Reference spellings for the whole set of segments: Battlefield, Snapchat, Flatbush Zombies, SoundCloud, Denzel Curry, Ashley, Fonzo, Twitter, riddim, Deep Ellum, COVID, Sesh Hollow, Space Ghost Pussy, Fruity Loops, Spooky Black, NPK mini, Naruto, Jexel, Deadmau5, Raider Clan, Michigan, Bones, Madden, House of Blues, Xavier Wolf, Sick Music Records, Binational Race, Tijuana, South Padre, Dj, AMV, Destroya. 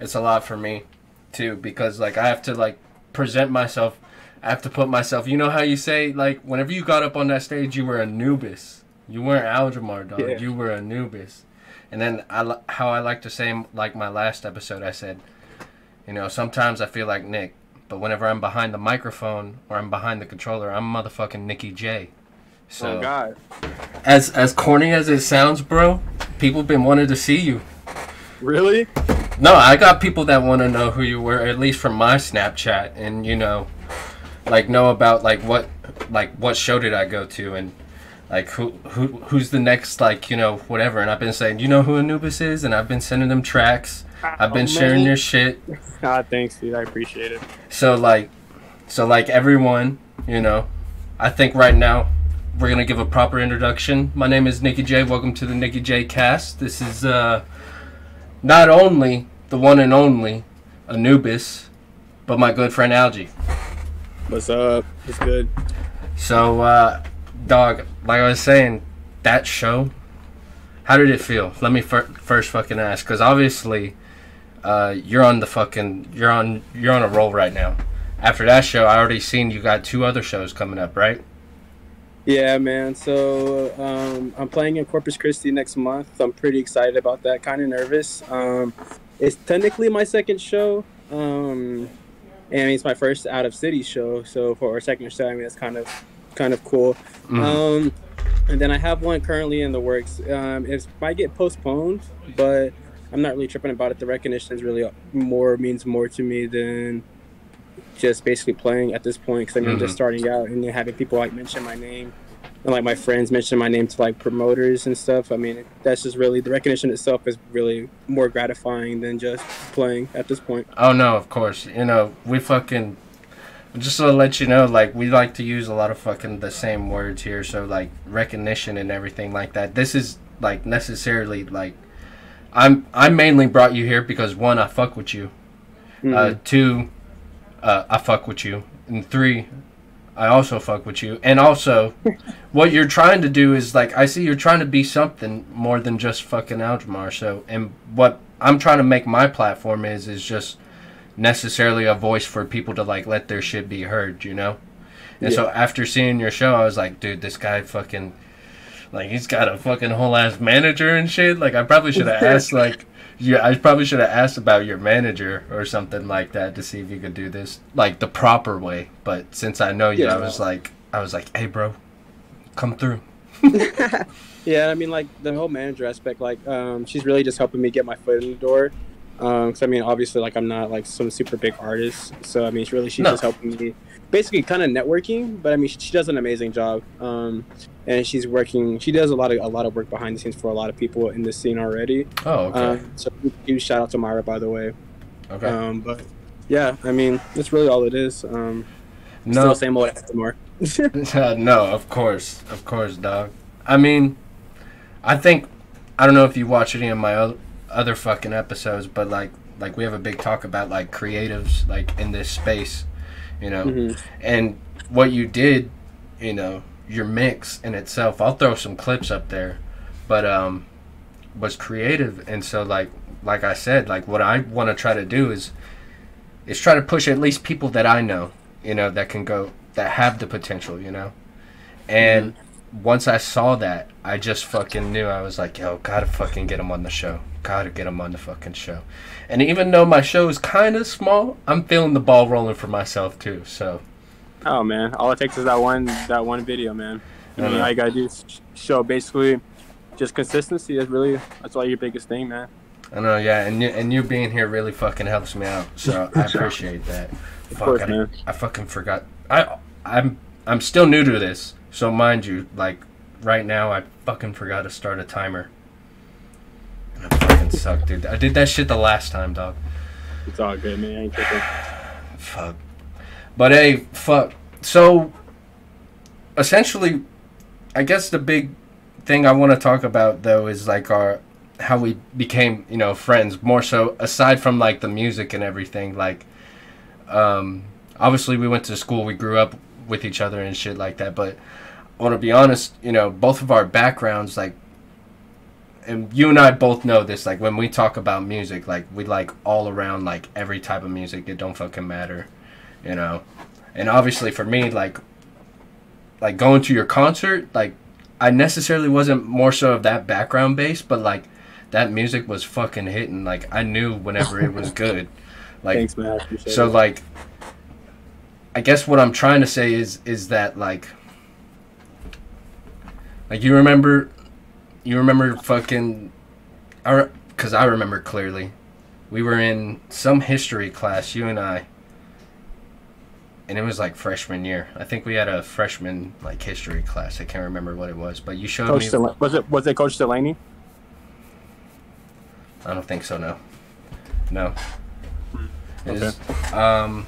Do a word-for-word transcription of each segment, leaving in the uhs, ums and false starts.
it's a lot for me too, because like I have to like present myself. I have to put myself, you know how you say, like, whenever you got up on that stage, you were Anubis. You weren't Algemar, dog. Yeah. You were Anubis. And then I, how I like to say, like my last episode, I said, you know, sometimes I feel like Nick, but whenever I'm behind the microphone or I'm behind the controller, I'm motherfucking Nicky J. So, oh, God. As, as corny as it sounds, bro, people been wanting to see you. Really? No, I got people that want to know who you were, at least from my Snapchat, and, you know... like know about like what like what show did I go to and like who who who's the next like you know whatever, and I've been saying you know who Anubis is, and I've been sending them tracks. I've been oh, sharing your shit. God, thanks dude, I appreciate it. So like so like everyone, you know, I think right now we're gonna give a proper introduction. My name is Nicky J. Welcome to the Nicky J Cast. This is uh not only the one and only Anubis, but my good friend Algie. What's up? It's good. So, uh, dog, like I was saying, that show, how did it feel? Let me fir first fucking ask, because obviously, uh, you're on the fucking, you're on, you're on a roll right now. After that show, I already seen you got two other shows coming up, right? Yeah, man. So, um, I'm playing in Corpus Christi next month. I'm pretty excited about that. Kind of nervous. Um, it's technically my second show. Um... And it's my first out of city show, so for our second show, I mean, it's kind of, kind of cool. Mm. Um, and then I have one currently in the works. Um, it might get postponed, but I'm not really tripping about it. The recognition is really more means more to me than just basically playing at this point, because I mean, mm-hmm. I'm just starting out and having people like mention my name and like my friends mention my name to like promoters and stuff. I mean, that's just really the recognition itself is really more gratifying than just playing at this point. Oh no, of course. You know, we fucking just to let you know, like we like to use a lot of fucking the same words here. So like recognition and everything like that. This is like necessarily like I'm I mainly brought you here because one, I fuck with you. Mm-hmm. Uh, two, uh, I fuck with you, and three. I also fuck with you. And also, what you're trying to do is, like, I see you're trying to be something more than just fucking Algemar. So, and what I'm trying to make my platform is, is just necessarily a voice for people to, like, let their shit be heard, you know? And yeah. So, after seeing your show, I was like, dude, this guy fucking, like, he's got a fucking whole-ass manager and shit. Like, I probably should have asked, like, yeah, I probably should have asked about your manager or something like that to see if you could do this like the proper way. But since I know you, yeah, I was like, I was like, hey, bro, come through. Yeah, I mean, like the whole manager aspect, like um, she's really just helping me get my foot in the door. Because um, I mean, obviously, like I'm not like some super big artist, so I mean, it's really she's no. just helping me, basically, kind of networking. But I mean, she, she does an amazing job, um, and she's working. She does a lot of a lot of work behind the scenes for a lot of people in this scene already. Oh, okay. Uh, so huge shout out to Myra, by the way. Okay. Um, but yeah, I mean, that's really all it is. Um, no, still same old Algemar. uh, no, of course, of course, dog. I mean, I think I don't know if you watch any of my other. other fucking episodes, but like like we have a big talk about like creatives like in this space, you know. Mm-hmm. And what you did, you know, your mix in itself, I'll throw some clips up there, but um was creative. And so like like I said, like what I want to try to do is is try to push at least people that I know, you know, that can go, that have the potential, you know. And mm-hmm. once I saw that, I just fucking knew. I was like, yo, gotta fucking get him on the show. Gotta get him on the fucking show. And even though my show is kind of small, I'm feeling the ball rolling for myself too. So, oh man, all it takes is that one that one video, man. You know, all you gotta do is show basically just consistency. That's really that's all your biggest thing, man. I know, yeah. And you, and you being here really fucking helps me out, so I appreciate that. Of Fuck, course, I, man. I fucking forgot. I I'm I'm still new to this, so mind you, like right now, I fucking forgot to start a timer. Suck, dude. I did that shit the last time, dog. It's all good, man. I ain't tripping. Fuck. But hey, fuck. So, essentially, I guess the big thing I want to talk about though is like our how we became, you know, friends. More so, aside from like the music and everything. Like, um, obviously we went to school, we grew up with each other and shit like that. But I want to be honest, you know, both of our backgrounds, like. and you and I both know this, like, when we talk about music, like, we like all around, like, every type of music. It don't fucking matter, you know? And obviously for me, like, like going to your concert, like, I necessarily wasn't more so of that background bass, but, like, that music was fucking hitting. Like, I knew whenever it was good. Like, thanks, man. So, it. Like, I guess what I'm trying to say is, is that, like, like, you remember, you remember fucking, our, because I remember clearly, we were in some history class, you and I, and it was, like, freshman year. I think we had a freshman, like, history class. I can't remember what it was, but you showed Coach me. Del- was it, was it Coach Delaney? I don't think so, no. No. It okay. Is, um,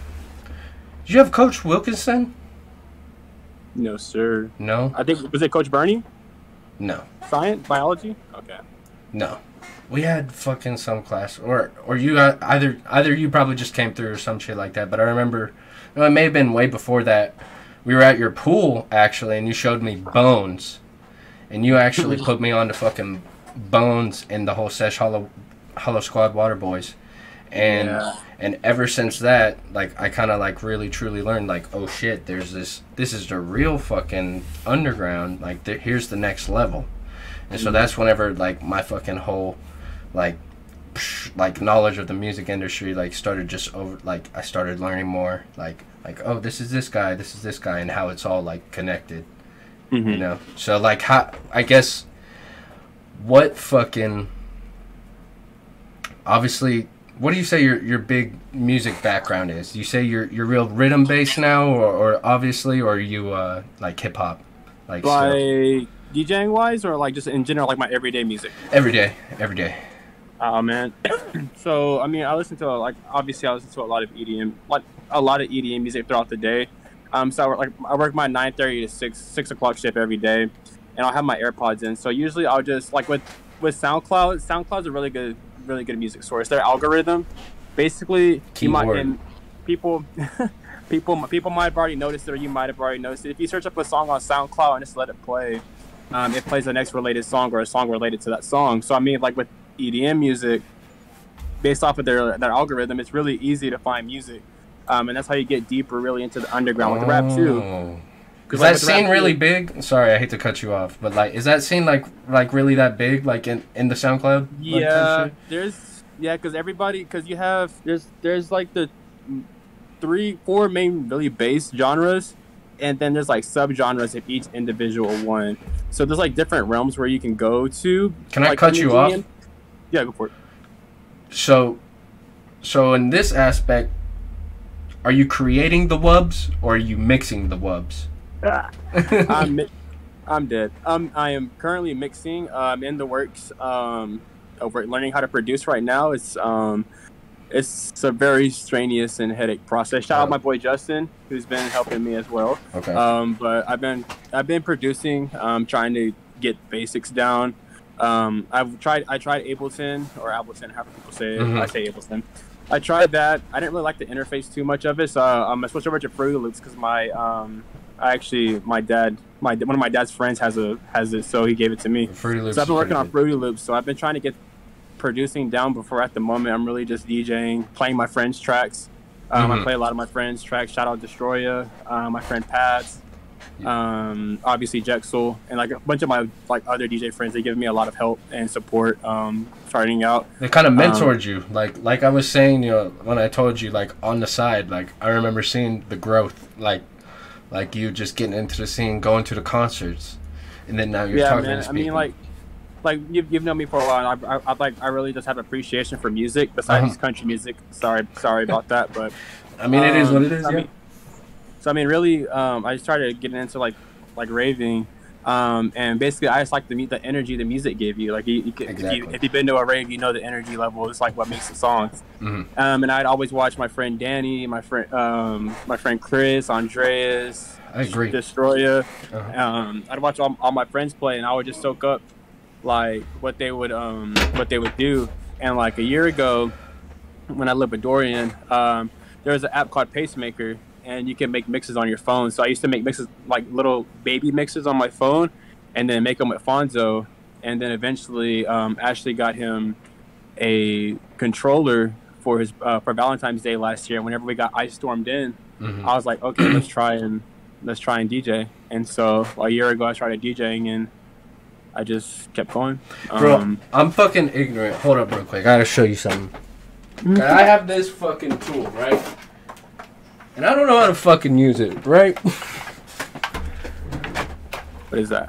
did you have Coach Wilkinson? No, sir. No? I think, was it Coach Bernie? No. Science? Biology? Okay. No. We had fucking some class, or or you got, either either you probably just came through or some shit like that, but I remember, well, it may have been way before that, we were at your pool, actually, and you showed me Bones, and you actually put me on to fucking Bones and the whole Sesh Hollow, Hollow Squad Water Boys. And yeah. And ever since that, like, I kind of, like, really truly learned, like, oh shit, there's this, this is the real fucking underground, like, the, here's the next level. And mm-hmm. So that's whenever, like, my fucking whole, like, psh, like, knowledge of the music industry, like, started just over, like, I started learning more, like, like, oh, this is this guy, this is this guy, and how it's all, like, connected, mm-hmm. You know? So, like, how, I guess, what fucking, obviously, what do you say your your big music background is? You say you're you're real rhythm based now, or, or obviously, or are you uh, like hip hop, like like so? DJing wise, or like just in general, like my everyday music. Every day, every day. Oh uh, man, so I mean, I listen to like obviously I listen to a lot of E D M, like a lot of E D M music throughout the day. Um, so I work, like I work my nine thirty to six six o'clock shift every day, and I'll have my AirPods in. So usually I'll just like with with SoundCloud. SoundCloud's a really good. really good music source. Their algorithm basically you might, and people people people might have already noticed it, or you might have already noticed it. If you search up a song on SoundCloud and just let it play, um it plays the next related song or a song related to that song. So I mean, like with E D M music, based off of their their algorithm, it's really easy to find music, um and that's how you get deeper really into the underground. Oh. With the rap too. Is like that scene really big? Sorry, I hate to cut you off, but like, is that scene like like really that big? Like in, in the SoundCloud? Yeah, like there's yeah, because everybody, because you have there's there's like the three four main really bass genres, and then there's like sub genres of each individual one. So there's like different realms where you can go to. Can like I cut you off? Yeah, go for it. So, so in this aspect, are you creating the wubs or are you mixing the wubs? I'm, I'm dead. Um, I am currently mixing. I'm um, in the works. Um, over learning how to produce right now. It's um, it's a very strenuous and headache process. Shout oh. out my boy Justin, who's been helping me as well. Okay. Um, but I've been I've been producing. Um, trying to get basics down. Um, I've tried I tried Ableton or Ableton, however people say it. Mm-hmm. I say Ableton. I tried that. I didn't really like the interface too much of it. So um, I switched over to Fruity Loops because my um. I actually, my dad, my one of my dad's friends has a has it, so he gave it to me. So I've been working on Fruity Loops, so I've been trying to get producing down before. At the moment, I'm really just DJing, playing my friends' tracks. Um, mm-hmm. I play a lot of my friends' tracks. Shout out Destroya, uh, my friend Pats, um, obviously Jexel, and like a bunch of my like other D J friends. They give me a lot of help and support um, starting out. They kind of mentored um, you, like like I was saying, you know, when I told you, like on the side, like I remember seeing the growth, like. Like, you just getting into the scene, going to the concerts, and then now you're yeah, talking man. to people. I mean, like, like you've, you've known me for a while, and I, I, I, like, I really just have appreciation for music, besides uh-huh. country music. Sorry sorry about that, but... I mean, um, it is what it is, so yeah. I mean, so, I mean, really, um, I started getting into, like, like raving, um, and basically, I just like the, the energy the music gave you. Like, you, you could, exactly. if, you, if you've been to a rave, you know the energy level is, like, what makes the songs. Mm-hmm. Um, and I'd always watch my friend Danny, my friend, um, my friend Chris, Andreas, I agree. Destroya. Uh-huh. Um, I'd watch all, all my friends play, and I would just soak up like what they would, um, what they would do. And like a year ago, when I lived with Dorian, um, there was an app called Pacemaker, and you can make mixes on your phone. So I used to make mixes, like little baby mixes on my phone, and then make them with Fonzo. and then eventually um, Ashley got him a controller for his uh, for Valentine's Day last year. Whenever we got ice stormed in, mm-hmm. I was like, okay, let's try and let's try and D J. And so a year ago, I started DJing and I just kept going. Bro, um, I'm fucking ignorant. Hold up real quick. I gotta show you something. Mm-hmm. I have this fucking tool, right? And I don't know how to fucking use it, right? What is that?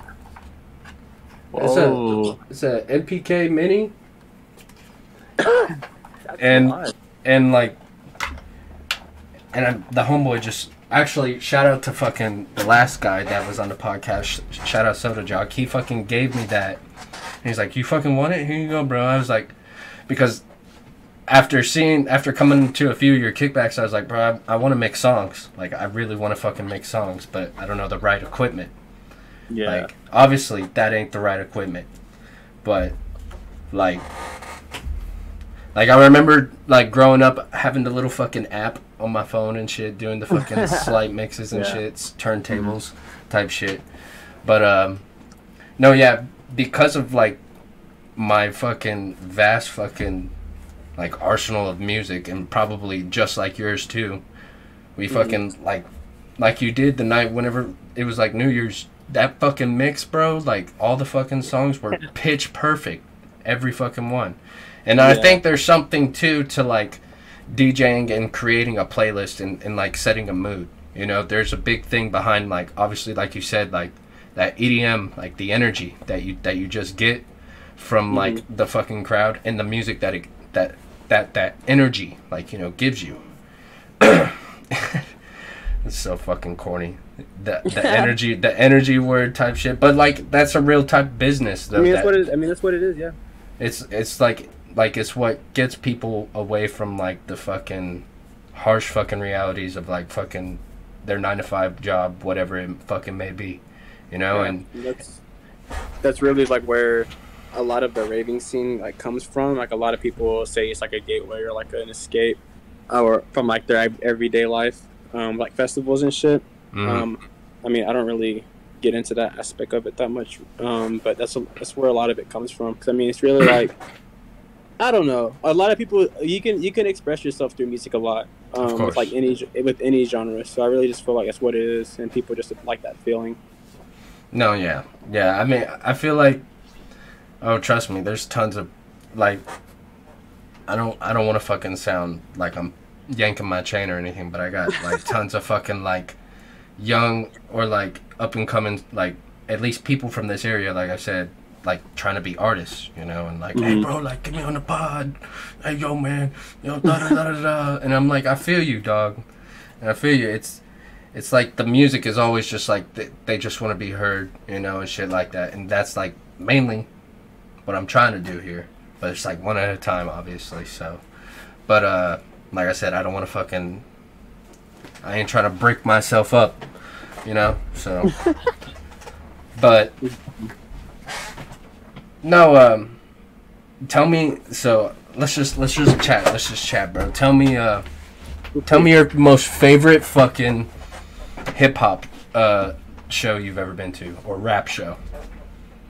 Whoa. It's a, it's a N P K mini. and odd. and like and I'm, the homeboy just actually shout out to fucking the last guy that was on the podcast. Shout out Soda Jog. He fucking gave me that. And he's like, "You fucking want it? Here you go, bro." I was like, because after seeing, after coming to a few of your kickbacks, I was like, bro, I, I want to make songs. Like, I really want to fucking make songs, but I don't know the right equipment. Yeah. Like, obviously, that ain't the right equipment. But, like, like I remember, like, growing up, having the little fucking app on my phone and shit, doing the fucking slight mixes and yeah. shit, turntables mm-hmm. type shit. But, um, no, yeah, because of, like, my fucking vast fucking... like arsenal of music, and probably just like yours too, we fucking mm-hmm. like like you did the night whenever it was like New Year's, that fucking mix, bro, like all the fucking songs were pitch perfect, every fucking one. And yeah. I think there's something too to like DJing and creating a playlist and, and like setting a mood, you know. There's a big thing behind, like, obviously, like you said, like that E D M, like the energy that you that you just get from mm-hmm. like the fucking crowd and the music that it that that that energy, like, you know, gives you. It's so fucking corny, the the energy the energy word type shit, but like that's a real type business though. I mean, that's that, what it is. I mean, that's what it is. Yeah, it's it's like like it's what gets people away from like the fucking harsh fucking realities of like fucking their nine to five job, whatever it fucking may be, you know. Yeah, and that's that's really like where a lot of the raving scene like comes from. Like a lot of people say it's like a gateway or like an escape or from like their everyday life, um like festivals and shit. Mm-hmm. um I mean, I don't really get into that aspect of it that much, um but that's a, that's where a lot of it comes from, because I mean, it's really like I don't know, a lot of people, you can you can express yourself through music a lot, um with like any with any genre. So I really just feel like that's what it is, and people just like that feeling. No, yeah, yeah, I mean, I feel like, oh, trust me, there's tons of, like, I don't I don't want to fucking sound like I'm yanking my chain or anything, but I got, like, tons of fucking, like, young or, like, up-and-coming, like, at least people from this area, like I said, like, trying to be artists, you know, and, like, mm-hmm. hey, bro, like, get me on the pod. Hey, yo, man. Yo, da-da-da-da-da. And I'm like, I feel you, dog. And I feel you. It's, it's like the music is always just, like, they, they just want to be heard, you know, and shit like that. And that's, like, mainly what I'm trying to do here, but it's like one at a time, obviously. So, but uh, like I said, I don't want to fucking, I ain't trying to brick myself up, you know. So, but no, um, tell me. So let's just let's just chat. Let's just chat, bro. Tell me, uh, tell me your most favorite fucking hip hop uh show you've ever been to, or rap show.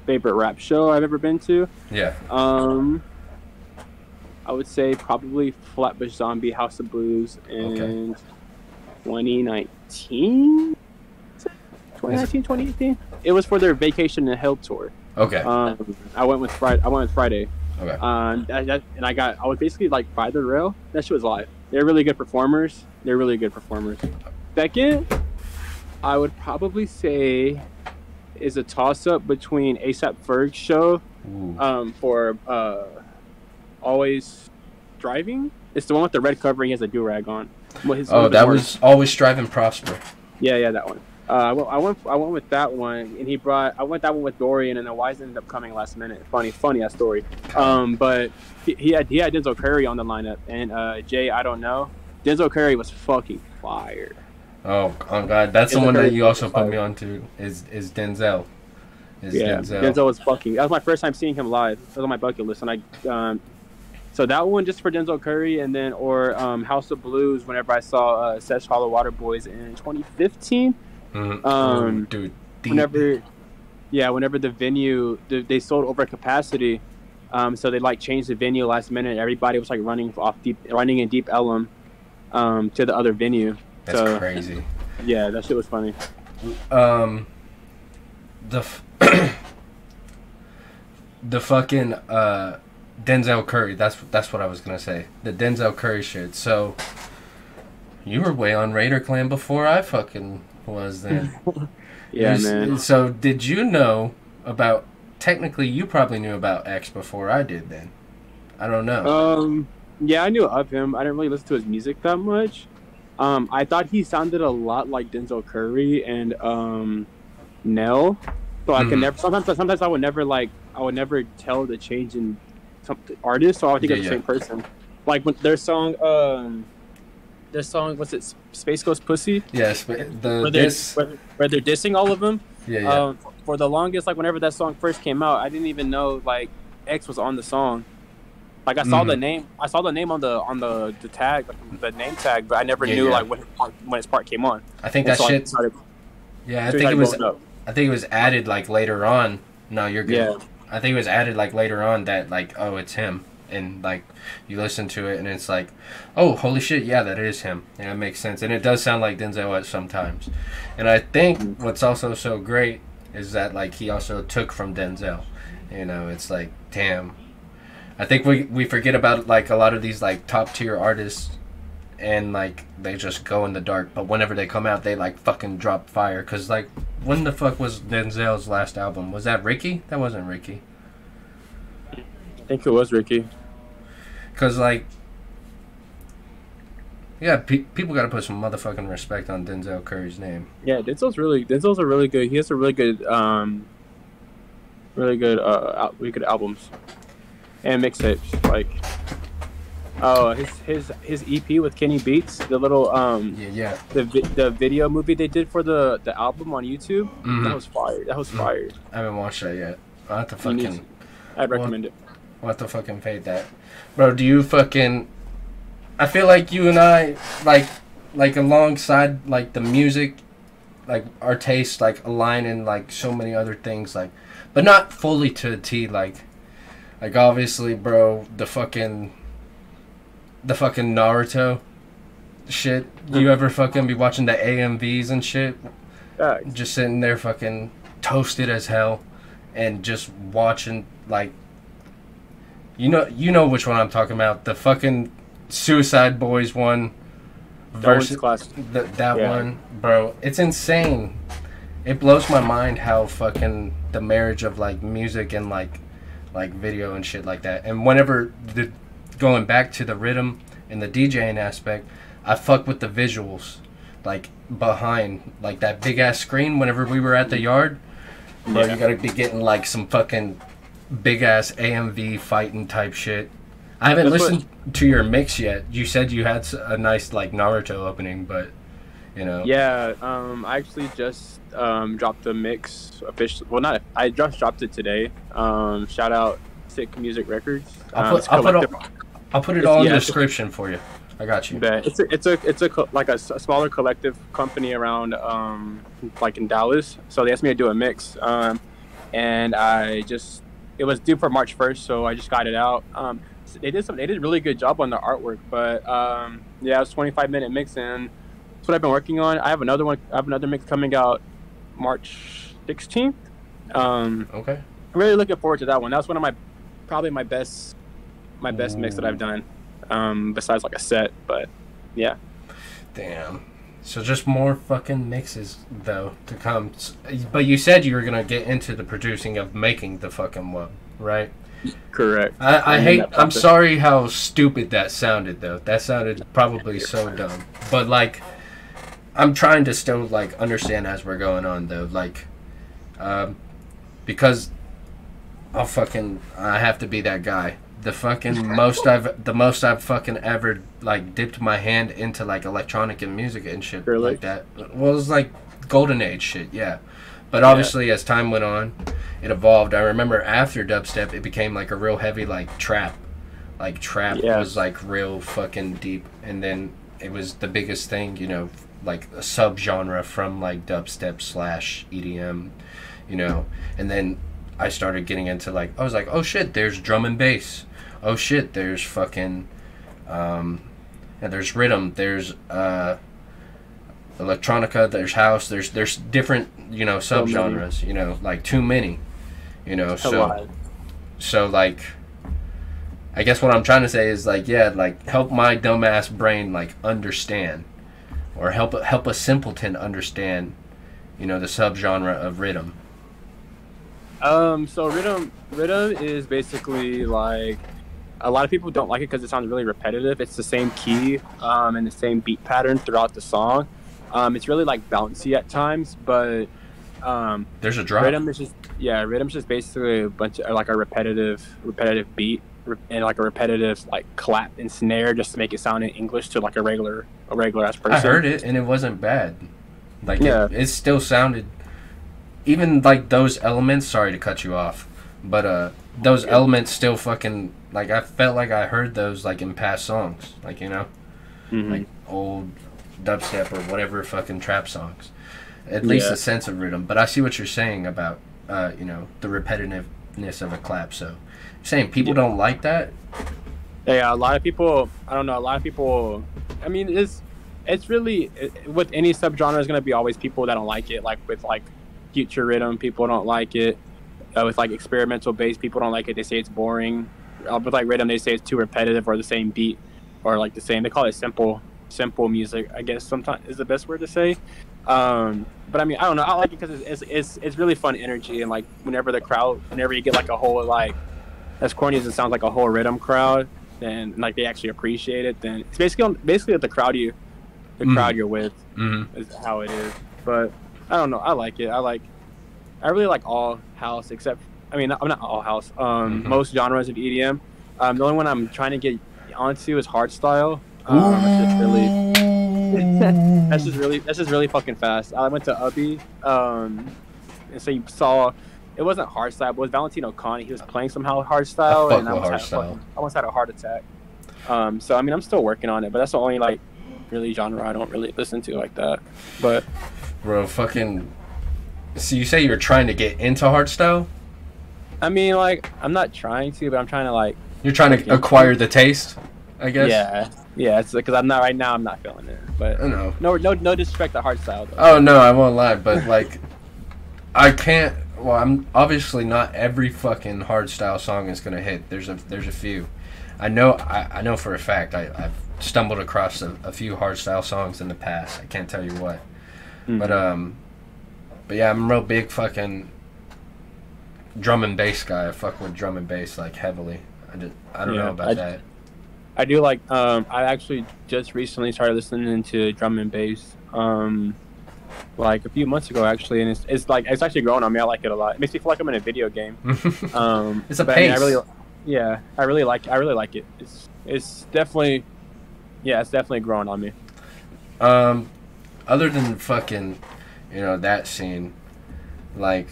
Favorite rap show I've ever been to? Yeah. Um, I would say probably Flatbush Zombie House of Blues in okay. twenty nineteen? twenty nineteen, twenty eighteen? It was for their Vacation to Hell tour. Okay. Um, I went with Friday. I went with Friday. Okay. Um, that, that, and I got, I was basically like by the rail. That shit was live. They're really good performers. They're really good performers. Second, I would probably say is a toss-up between ASAP Ferg's show um, for uh, Always Driving. It's the one with the red covering. He has a do-rag on. Well, his oh, that was Always Striving Prosper. Yeah, yeah, that one. Uh, well, I went I went with that one, and he brought... I went that one with Dorian, and then Wise ended up coming last minute. Funny, funny, that story. Um, but he, he, had, he had Denzel Curry on the lineup, and uh, Jay, I don't know. Denzel Curry was fucking fired. Oh, oh God, that's Denzel the one Curry that you also put me on to, is, is Denzel. Is yeah, Denzel. Denzel was fucking... That was my first time seeing him live. It was on my bucket list. And I, um, so that one just for Denzel Curry, and then, or um, House of Blues, whenever I saw uh, Sesh Hollow Water Boys in twenty fifteen. Mm-hmm. Um, Dude, deep. Whenever, yeah, whenever the venue, the, they sold over capacity. Um, so they like changed the venue last minute. Everybody was like running off deep, running in Deep Ellum um, to the other venue. That's so crazy. Yeah, that shit was funny. Um, the f the fucking uh, Denzel Curry. That's that's what I was gonna say. The Denzel Curry shit. So you were way on Raider Clan before I fucking was then. Yeah, you, man. So did you know about? Technically, you probably knew about X before I did then. I don't know. Um, yeah, I knew of him. I didn't really listen to his music that much. Um, I thought he sounded a lot like Denzel Curry and um, Nell. So I mm. could never. Sometimes, sometimes I would never like. I would never tell the change in some artist. So I would think yeah, of the yeah. same person. Like when their song, um, their song, what's it? Space Ghost Pussy. Yes, yeah, the where they're, this where, where they're dissing all of them. Yeah, yeah. Um, for the longest, like whenever that song first came out, I didn't even know like X was on the song. Like I saw mm-hmm. the name, I saw the name on the on the, the tag, like, the name tag, but I never yeah, knew yeah. like when his part, when his part came on. I think and that so shit. I started, yeah, I so think it was. I think it was added like later on. No, you're good. Yeah. I think it was added like later on that like oh it's him and like you listen to it and it's like oh holy shit yeah that is him and it makes sense and it does sound like Denzel at sometimes. And I think what's also so great is that like he also took from Denzel, you know? It's like, damn. I think we we forget about like a lot of these like top tier artists, and like they just go in the dark. But whenever they come out, they like fucking drop fire. Cause like, when the fuck was Denzel's last album? Was that Ricky? That wasn't Ricky. I think it was Ricky. Cause like, yeah, pe people gotta put some motherfucking respect on Denzel Curry's name. Yeah, Denzel's really Denzel's a really good. He has a really good, um, really good, uh, al really good albums and mixtapes. Like, oh, uh, his his his E P with Kenny Beats, the little um, yeah, yeah. the vi the video movie they did for the the album on YouTube. Mm-hmm. That was fire. That was fire. Mm-hmm. I haven't watched that yet. I have to fucking. I'd recommend it. I'll have to fucking pay that, bro. Do you fucking? I feel like you and I, like, like alongside, like, the music, like, our tastes, like, align in, like, so many other things, like, but not fully to a T, like, like, obviously, bro, the fucking, the fucking Naruto shit, you ever fucking be watching the A M Vs and shit, uh, just sitting there fucking toasted as hell, and just watching, like, you know, you know which one I'm talking about, the fucking... Suicide Boys one versus th that yeah. one, bro. It's insane. It blows my mind how fucking the marriage of like music and like like video and shit like that. And whenever the going back to the rhythm and the DJing aspect, I fuck with the visuals, like behind like that big ass screen. Whenever we were at the yard, yeah. bro, you gotta be getting like some fucking big ass A M V fighting type shit. I haven't That's listened what, to your mix yet. You said you had a nice like Naruto opening, but you know. Yeah, um, I actually just um, dropped a mix officially. Well, not I just dropped it today. Um, shout out Sick Music Records. I'll put, um, I'll, put all, I'll put it all in yeah, the description for you. I got you. It's a, it's a it's a like a, a smaller collective company around um, like in Dallas. So they asked me to do a mix, um, and I just it was due for March first, so I just got it out. Um, They did some. They did a really good job on the artwork, but um, yeah, it was twenty-five minute mix, and that's what I've been working on. I have another one. I have another mix coming out March sixteenth. Um, okay. I'm really looking forward to that one. That's one of my probably my best my best Ooh. mix that I've done, um, besides like a set. But yeah. Damn. So just more fucking mixes though to come. But you said you were gonna get into the producing of making the fucking one, right? Correct. I, I hate. I'm sorry how stupid that sounded, though. That sounded probably so dumb. But like, I'm trying to still like understand as we're going on, though. Like, um, because I'll fucking I have to be that guy. The fucking most I've the most I've fucking ever like dipped my hand into like electronic and music and shit really? like that. Well, it was like golden age shit, yeah. But obviously, yeah. as time went on, it evolved. I remember after dubstep, it became like a real heavy like trap, like trap yeah. was like real fucking deep, and then it was the biggest thing, you know, like a subgenre from like dubstep slash E D M, you know. And then I started getting into, like, I was like, oh shit, there's drum and bass. Oh shit, there's fucking, um, and there's rhythm, there's uh, electronica, there's house, there's there's different, you know, subgenres, so you know, like too many, you know. That's so, so like, I guess what I'm trying to say is, like, yeah, like, help my dumbass brain, like, understand, or help help a simpleton understand, you know, the subgenre of riddim. Um, so riddim, riddim is basically, like, a lot of people don't like it because it sounds really repetitive. It's the same key um, and the same beat pattern throughout the song. Um, it's really, like, bouncy at times, but um, there's a drop. Riddim is just, yeah, riddim is just basically a bunch of, like, a repetitive, repetitive beat. And like a repetitive like clap and snare just to make it sound in English to like a regular a regular ass person. I heard it and it wasn't bad. Like yeah. it, it still sounded, even like those elements. Sorry to cut you off, but uh, those yeah. elements still fucking, like, I felt like I heard those like in past songs, like, you know, mm-hmm. like old dubstep or whatever fucking trap songs. At yeah. least a sense of rhythm. But I see what you're saying about uh, you know, the repetitiveness of a clap. So. Saying people don't like that. Yeah, a lot of people. I don't know. A lot of people. I mean, it's it's really it, with any subgenre is gonna be always people that don't like it. Like with like future rhythm, people don't like it. Uh, with like experimental bass, people don't like it. They say it's boring. Uh, with like rhythm, they say it's too repetitive or the same beat or like the same. They call it simple simple music, I guess. Sometimes is the best word to say. Um, but I mean, I don't know. I like it because it's, it's it's it's really fun energy, and like whenever the crowd, whenever you get like a whole like. As corny as it sounds, like a whole rhythm crowd, then like they actually appreciate it. Then it's basically basically the crowd you, the mm. crowd you're with, mm-hmm. is how it is. But I don't know. I like it. I like, I really like all house except I mean I'm not all house. Um, mm-hmm. Most genres of E D M. Um, the only one I'm trying to get onto is hardstyle. Um, that's just really that's just really that's just really fucking fast. I went to Ubby, um, and so you saw. It wasn't hardstyle, but it was Valentino Connie. He was playing somehow hardstyle, I and I almost, hard had fucking, I almost had a heart attack. Um, so, I mean, I'm still working on it, but that's the only, like, really genre I don't really listen to like that. But, bro, fucking... So you say you were trying to get into hardstyle? I mean, like, I'm not trying to, but I'm trying to, like... You're trying to acquire the taste, I guess? Yeah. Yeah, it's because I'm not, right now, I'm not feeling it. But I know. No, no, no disrespect to hardstyle, though. Oh, no, I won't lie, but, like, I can't... Well, I'm obviously not every fucking hardstyle song is gonna hit. There's a there's a few. I know I, I know for a fact I, I've stumbled across a, a few hardstyle songs in the past. I can't tell you what, mm-hmm. but um, but yeah, I'm a real big fucking drum and bass guy. I fuck with drum and bass like heavily. I just, I don't yeah, know about I, that. I do like um. I actually just recently started listening to drum and bass. Um. Like a few months ago, actually, and it's, it's like it's actually growing on me. I like it a lot. It makes me feel like I'm in a video game. Um, it's a pace. I mean, I really, yeah, I really like. I really like it. It's it's definitely, yeah, it's definitely growing on me. Um, other than fucking, you know, that scene, like,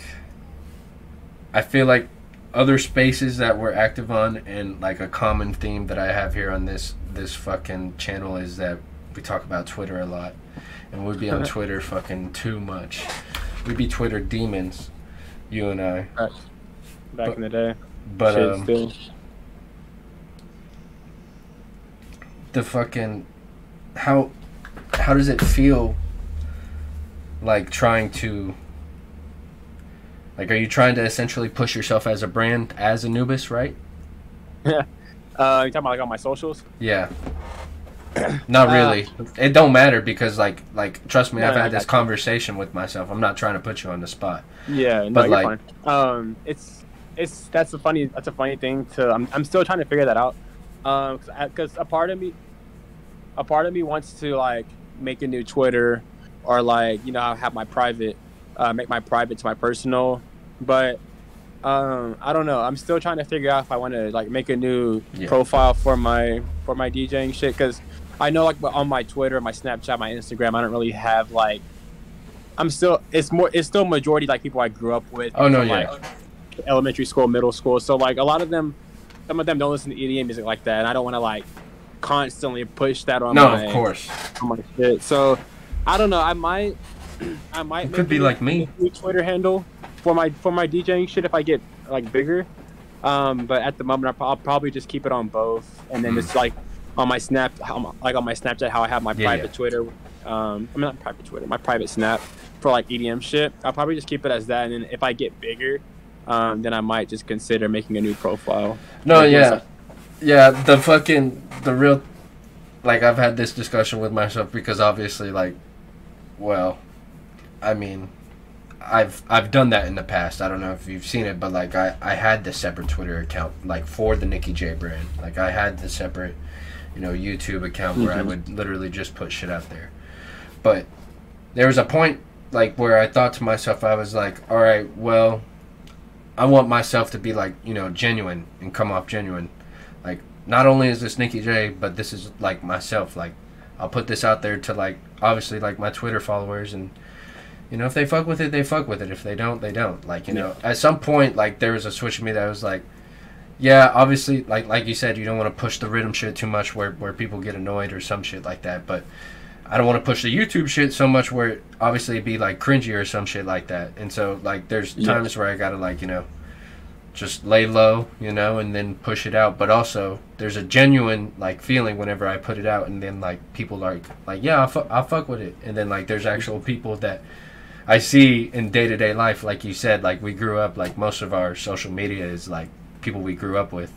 I feel like other spaces that we're active on, and like a common theme that I have here on this this fucking channel is that we talk about Twitter a lot. And we'd be on Twitter fucking too much. We'd be Twitter demons, you and I. Back but, in the day. But, Shit um... Still. The fucking... How... How does it feel, like, trying to... Like, are you trying to essentially push yourself as a brand, as Anubis, right? Yeah. Uh, you talking about, like, on my socials? Yeah. Not really. Uh, it don't matter because, like, like trust me, no, I've had this conversation with myself. I'm not trying to put you on the spot. Yeah, but no, you're like, fine. Um, it's it's that's a funny that's a funny thing to. I'm I'm still trying to figure that out. Um, because a part of me, a part of me wants to like make a new Twitter, or like you know I have my private, uh, make my private to my personal, but. Um, I don't know. I'm still trying to figure out if I want to like make a new yeah. profile for my for my DJing shit because I know like on my Twitter, my Snapchat, my Instagram, I don't really have like. I'm still. It's more. It's still majority like people I grew up with. Oh no! From, yeah. Like, elementary school, middle school. So like a lot of them, some of them don't listen to E D M music like that, and I don't want to like constantly push that on. No, my, of course. On my shit. So I don't know. I might. I might. It could be like me. New Twitter handle. for my for my DJing shit if I get like bigger. Um, but at the moment, I'll probably just keep it on both, and then mm. it's like on my Snap, like on my Snapchat, how I have my yeah, private yeah. Twitter. Um, I mean, not private Twitter, my private Snap for like E D M shit. I'll probably just keep it as that, and then if I get bigger, um, then I might just consider making a new profile. No, yeah, like, yeah. The fucking the real, like I've had this discussion with myself because obviously, like, well, I mean. I've I've done that in the past. I don't know if you've seen it, but like I, I had the separate Twitter account like for the Nicky J brand. Like I had the separate, you know, YouTube account where mm-hmm. I would literally just put shit out there. But there was a point like where I thought to myself, I was like, all right, well, I want myself to be like, you know, genuine and come off genuine. Like not only is this Nicky J, but this is like myself. Like I'll put this out there to like obviously like my Twitter followers and. You know, if they fuck with it, they fuck with it. If they don't, they don't. Like, you yeah. know, at some point, like, there was a switch in me that was like, yeah, obviously, like like you said, you don't want to push the rhythm shit too much where, where people get annoyed or some shit like that. But I don't want to push the YouTube shit so much where it obviously it'd be, like, cringy or some shit like that. And so, like, there's yeah. times where I got to, like, you know, just lay low, you know, and then push it out. But also, there's a genuine, like, feeling whenever I put it out. And then, like, people like, like yeah, I'll, fu I'll fuck with it. And then, like, there's actual people that... I see in day-to-day life, like you said, like we grew up, like most of our social media is like people we grew up with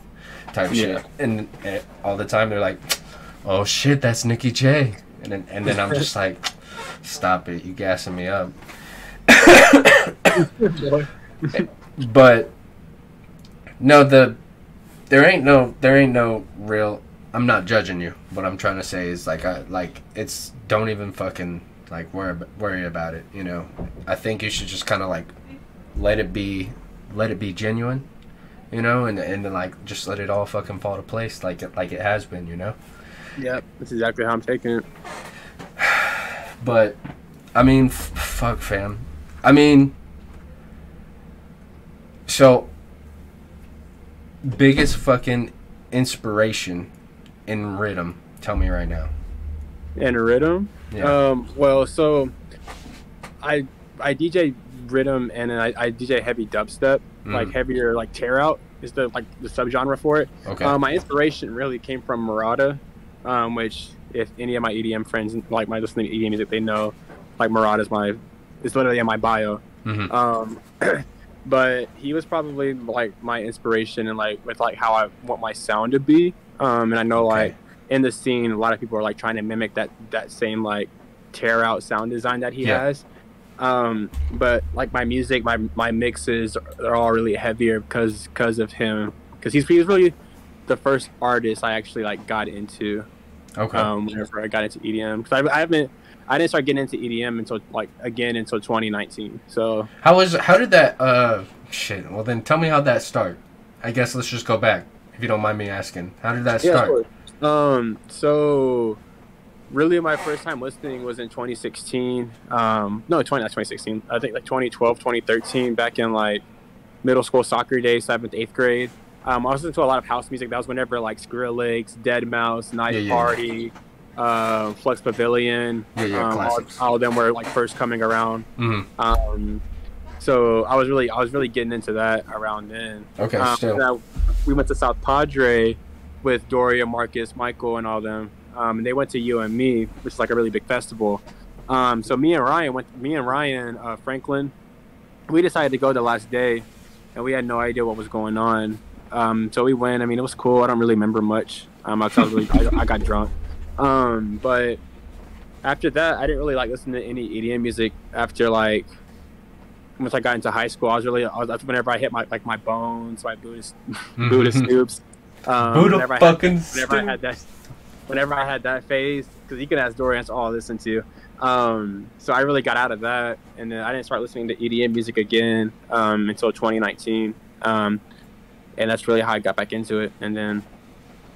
type yeah. shit. And, and all the time they're like, oh shit, that's Nicky J. And then, and then I'm just like, stop it, you gassing me up. But no, the, there ain't no, there ain't no real, I'm not judging you. What I'm trying to say is like, I, like it's, don't even fucking... like worry, worry about it, you know. I think you should just kind of like let it be, let it be genuine, you know, and and then like just let it all fucking fall to place, like it like it has been, you know. Yeah, that's exactly how I'm taking it. But, I mean, f fuck, fam. I mean, so biggest fucking inspiration in rhythm. Tell me right now. In rhythm. Yeah. Um, well, so I I D J rhythm and then I, I D J heavy dubstep, mm. like heavier like tear out is the like the subgenre for it. Okay. Um, my inspiration really came from Murata, um, which if any of my E D M friends like my listening to E D M music, they know like Murata is my it's literally in my bio. Mm-hmm. Um, but he was probably like my inspiration and like with like how I want my sound to be. Um, and I know okay. like. in the scene, a lot of people are like trying to mimic that that same like tear out sound design that he yeah. has. Um, but like my music, my my mixes are all really heavier because because of him. Because he's he was really the first artist I actually like got into. Okay. Um, whenever I got into E D M, because I, I haven't I didn't start getting into E D M until like again until twenty nineteen. So how was how did that uh shit? Well then tell me how that start. I guess let's just go back if you don't mind me asking. How did that yeah, start? Um, so really my first time listening was in twenty sixteen. Um, no, twenty, not twenty sixteen. I think like twenty twelve, twenty thirteen, back in like middle school soccer day, seventh, eighth grade. Um, I was listening to a lot of house music. That was whenever like Skrillex, dead mouse, Night yeah, yeah. Party, uh, Flux Pavilion, yeah, yeah, um, all, all of them were like first coming around. Mm-hmm. Um, so I was really, I was really getting into that around then. Okay. Um, still. I, we went to South Padre with Dorian, Marcus, Michael, and all them. Um, and they went to You and Me, which is like a really big festival. Um, so me and Ryan went, me and Ryan uh, Franklin, we decided to go the last day and we had no idea what was going on. Um, so we went, I mean, it was cool. I don't really remember much. Um, I, was really, I, I got drunk. Um, but after that, I didn't really like listen to any E D M music after like, once I got into high school, I was really, I was, whenever I hit my, like my Bones, my Buddhist, Buddhist Dupes. Um, whenever, I had, whenever I had that, whenever I had that phase, because you can ask Dorian, all I listen to. Um, so I really got out of that, and then I didn't start listening to E D M music again um, until twenty nineteen, um, and that's really how I got back into it. And then,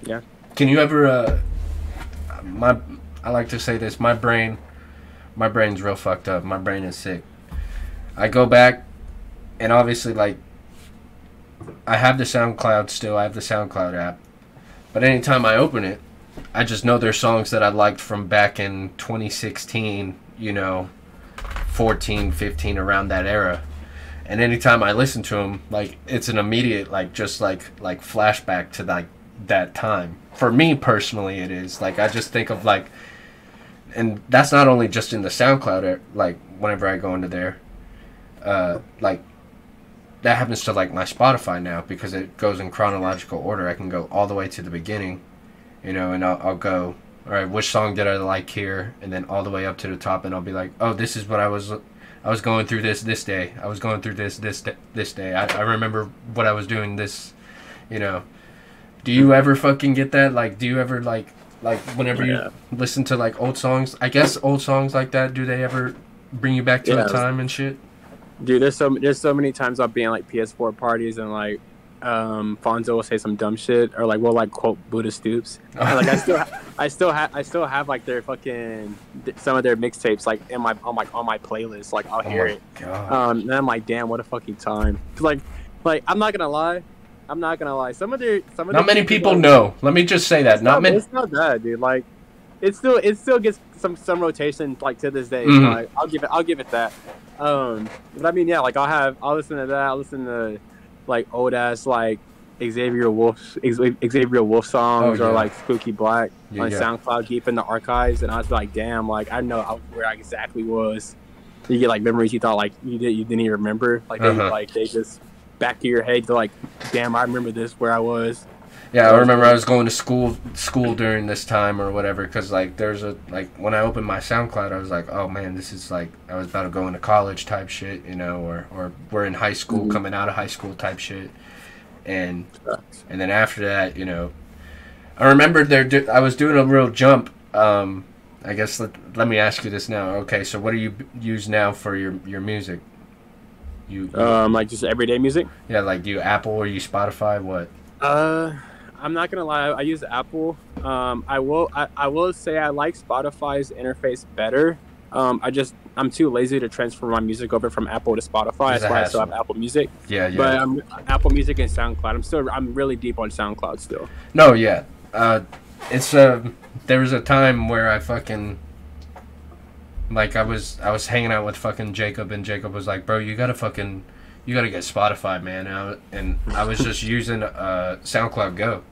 yeah. Can you ever? Uh, my, I like to say this. My brain, my brain's real fucked up. My brain is sick. I go back, and obviously, like. I have the SoundCloud still. I have the SoundCloud app. But anytime I open it, I just know there's songs that I liked from back in twenty sixteen, you know, fourteen, fifteen, around that era. And anytime I listen to him, like, it's an immediate, like, just like like flashback to like that time. For me personally, it is like I just think of like, and that's not only just in the SoundCloud. Like whenever I go into there, uh, like that happens to like my Spotify now because it goes in chronological order. I can go all the way to the beginning, you know, and I'll, I'll go, all right, which song did I like here, and then all the way up to the top, and I'll be like, oh, this is what I was. I was going through this this day. I was going through this this this day. I, I remember what I was doing this, you know. Do you ever fucking get that? Like, do you ever, like, like whenever yeah. you listen to, like, old songs? I guess old songs like that, do they ever bring you back to yeah. a time and shit? Dude, there's so, there's so many times I'll be in, like, P S four parties and, like, um, Fonzo will say some dumb shit or, like, we'll, like, quote Buddhist Dupes. And, like, I still... Ha- I still have I still have like their fucking some of their mixtapes like in my on like on my playlist, like I'll hear oh it God. um and I'm like, damn, what a fucking time. Like like I'm not gonna lie I'm not gonna lie some of their some of not many people like, know let me just say that not, not many it's not bad, dude. Like it still it still gets some some rotation like to this day. Mm-hmm. So, like, I'll give it I'll give it that um but I mean yeah like I'll have I'll listen to that I'll listen to like old ass like Xavier Wolf, Xavier Wolf songs, oh, yeah. or like Spooky Black yeah, on yeah. SoundCloud, keep in the archives, and I was like, damn, like I know where I exactly was. You get like memories you thought like you did, you didn't even remember. Like they uh-huh. like they just back to your head. They're like, damn, I remember this where I was. Yeah, I remember I was going to school school during this time or whatever. Because like there's a like when I opened my SoundCloud, I was like, oh man, this is like I was about to go into college type shit, you know, or or we're in high school, mm-hmm. coming out of high school type shit. And and then after that, you know, I remember there. Do, I was doing a real jump. Um, I guess let, let me ask you this now. Okay, so what do you use now for your, your music? You, you um like just everyday music? Yeah, like do you Apple or you Spotify? What? Uh, I'm not gonna lie. I use Apple. Um, I will. I, I will say I like Spotify's interface better. Um, I just I'm too lazy to transfer my music over from Apple to Spotify. That's why I still have Apple Music. Yeah, yeah. But I'm Apple Music and SoundCloud. I'm still I'm really deep on SoundCloud still. No, yeah. Uh, it's a there was a time where I fucking like I was I was hanging out with fucking Jacob and Jacob was like, bro, you gotta fucking you gotta get Spotify, man. And I, and I was just using uh SoundCloud Go